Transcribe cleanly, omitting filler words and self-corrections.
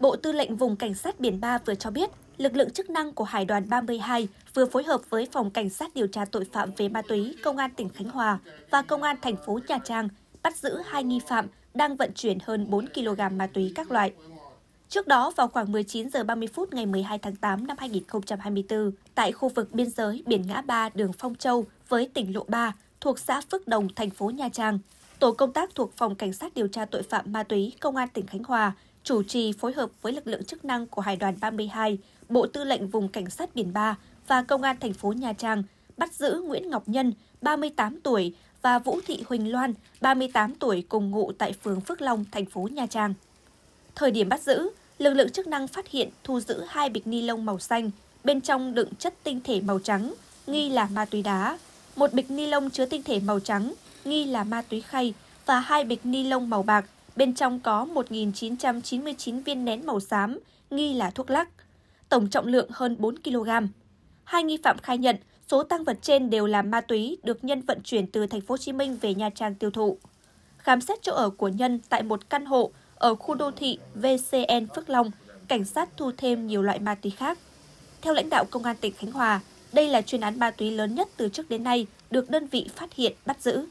Bộ Tư lệnh vùng Cảnh sát Biển Ba vừa cho biết, lực lượng chức năng của Hải đoàn 32 vừa phối hợp với Phòng Cảnh sát điều tra tội phạm về ma túy Công an tỉnh Khánh Hòa và Công an thành phố Nha Trang bắt giữ 2 nghi phạm đang vận chuyển hơn 4 kg ma túy các loại. Trước đó, vào khoảng 19 giờ 30 phút ngày 12 tháng 8 năm 2024, tại khu vực biên giới biển ngã ba đường Phong Châu với tỉnh Lộ 3 thuộc xã Phước Đồng, thành phố Nha Trang, Tổ công tác thuộc Phòng Cảnh sát điều tra tội phạm ma túy Công an tỉnh Khánh Hòa chủ trì phối hợp với lực lượng chức năng của Hải đoàn 32, Bộ Tư lệnh vùng Cảnh sát Biển Ba và Công an thành phố Nha Trang bắt giữ Nguyễn Ngọc Nhân, 38 tuổi và Vũ Thị Huỳnh Loan, 38 tuổi cùng ngụ tại phường Phước Long, thành phố Nha Trang. Thời điểm bắt giữ, lực lượng chức năng phát hiện thu giữ 2 bịch ni lông màu xanh, bên trong đựng chất tinh thể màu trắng, nghi là ma túy đá, 1 bịch ni lông chứa tinh thể màu trắng, nghi là ma túy khay và 2 bịch ni lông màu bạc, bên trong có 1.999 viên nén màu xám, nghi là thuốc lắc. Tổng trọng lượng hơn 4 kg. 2 nghi phạm khai nhận số tang vật trên đều là ma túy được Nhân vận chuyển từ thành phố Hồ Chí Minh về Nha Trang tiêu thụ. Khám xét chỗ ở của Nhân tại một căn hộ ở khu đô thị VCN Phước Long, cảnh sát thu thêm nhiều loại ma túy khác. Theo lãnh đạo Công an tỉnh Khánh Hòa, đây là chuyên án ma túy lớn nhất từ trước đến nay được đơn vị phát hiện bắt giữ.